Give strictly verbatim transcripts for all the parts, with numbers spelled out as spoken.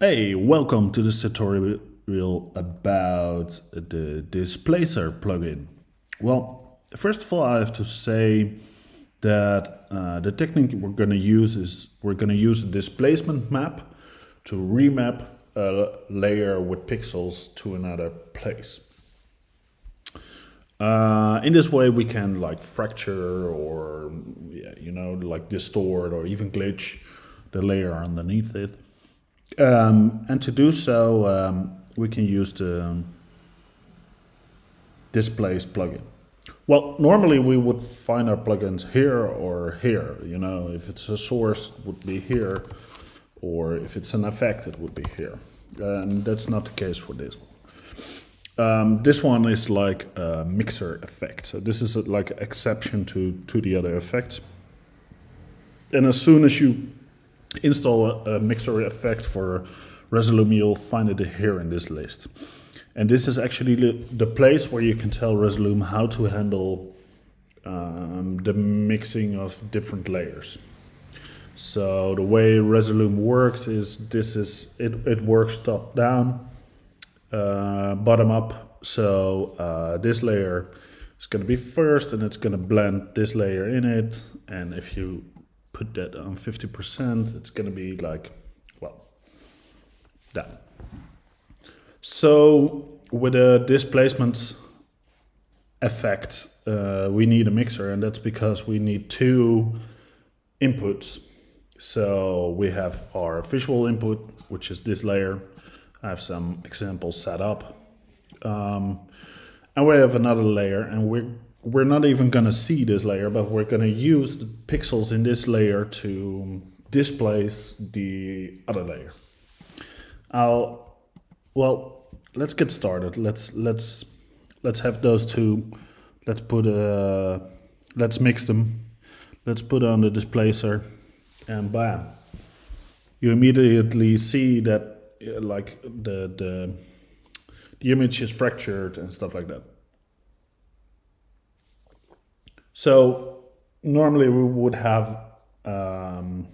Hey, welcome to this tutorial about the Displacer plugin. Well, first of all, I have to say that uh, the technique we're going to use is we're going to use a displacement map to remap a layer with pixels to another place. Uh, in this way, we can like fracture or yeah, you know, like distort or even glitch the layer underneath it. Um, and to do so, um, we can use the Displace plugin. Well, normally we would find our plugins here or here. You know, if it's a source, it would be here, or if it's an effect, it would be here. And that's not the case for this one. Um, this one is like a mixer effect. So this is like an exception to to the other effects. And as soon as you install a, a mixer effect for Resolume, you'll find it here in this list. And this is actually the, the place where you can tell Resolume how to handle um, the mixing of different layers. So the way Resolume works is this is it, it works top down, uh, bottom up. So uh, this layer is going to be first, and it's going to blend this layer in it. And if you put that on fifty percent, it's going to be like, well, that. So with a displacement effect, uh, we need a mixer, and that's because we need two inputs. So we have our visual input, which is this layer. I have some examples set up. Um, and we have another layer, and we're We're not even going to see this layer, but we're going to use the pixels in this layer to displace the other layer. I'll, well, let's get started. Let's let's let's have those two. Let's put a let's mix them. Let's put on the displacer, and bam! You immediately see that like the the, the image is fractured and stuff like that. So normally we would have um,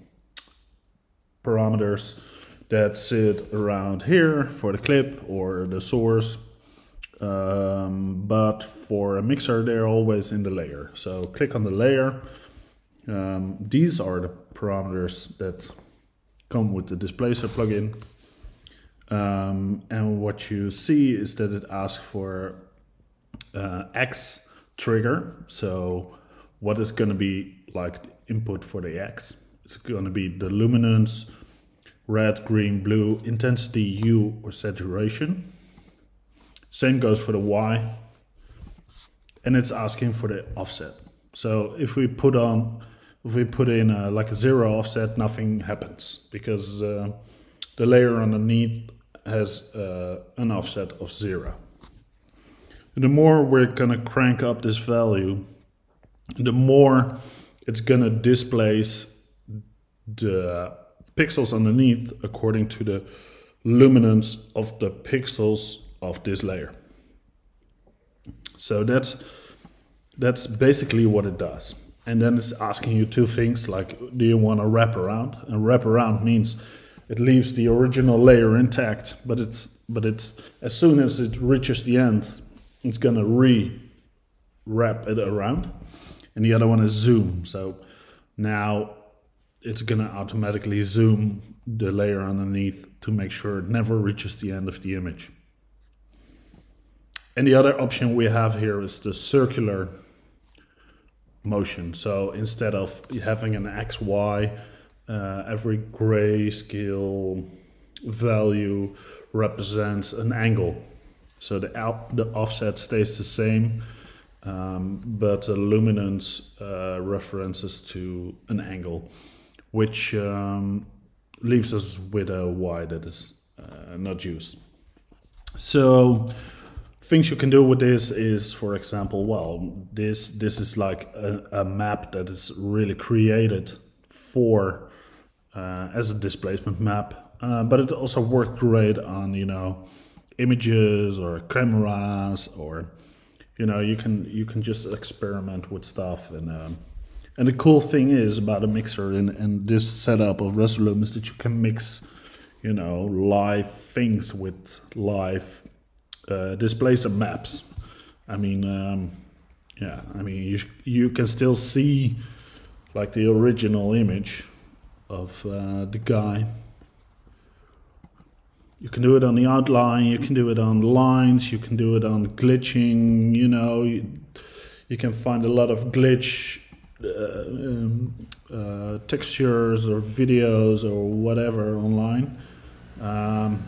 parameters that sit around here for the clip or the source, um, but for a mixer they're always in the layer. So click on the layer. Um, these are the parameters that come with the Displacer plugin, um, and what you see is that it asks for uh, X trigger. So what is going to be like the input for the X? It's going to be the luminance, red, green, blue, intensity, U, or saturation. Same goes for the Y, and it's asking for the offset. So if we put on, if we put in a, like a zero offset, nothing happens because uh, the layer underneath has uh, an offset of zero. The more we're going to crank up this value, the more it's going to displace the pixels underneath according to the luminance of the pixels of this layer. So that's that's basically what it does. And then it's asking you two things, like, do you want to wrap around? And wrap around means it leaves the original layer intact, but it's but it's as soon as it reaches the end, it's going to re-wrap it around. And the other one is zoom. So now it's going to automatically zoom the layer underneath to make sure it never reaches the end of the image. And the other option we have here is the circular motion. So instead of having an X, Y, uh, every grayscale value represents an angle. So the, out, the offset stays the same, um, but the luminance uh, references to an angle, which um, leaves us with a Y that is uh, not used. So things you can do with this is, for example, well, this, this is like a, a map that is really created for uh, as a displacement map, uh, but it also worked great on, you know, images or cameras, or you know, you can you can just experiment with stuff. And um, and the cool thing is about a mixer and, and this setup of Resolume is that you can mix you know, live things with live uh, Displacer maps. I mean, um, yeah, I mean, you, you can still see like the original image of uh, the guy. You can do it on the outline, you can do it on lines, you can do it on glitching, you know, you, you can find a lot of glitch uh, um, uh, textures or videos or whatever online. Um,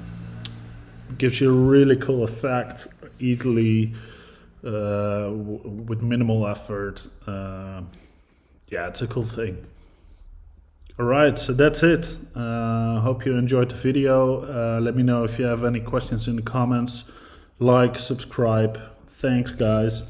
gives you a really cool effect easily uh, w with minimal effort. Uh, yeah, it's a cool thing. Alright, so that's it. Uh, hope you enjoyed the video. Uh, let me know if you have any questions in the comments. Like, subscribe. Thanks, guys.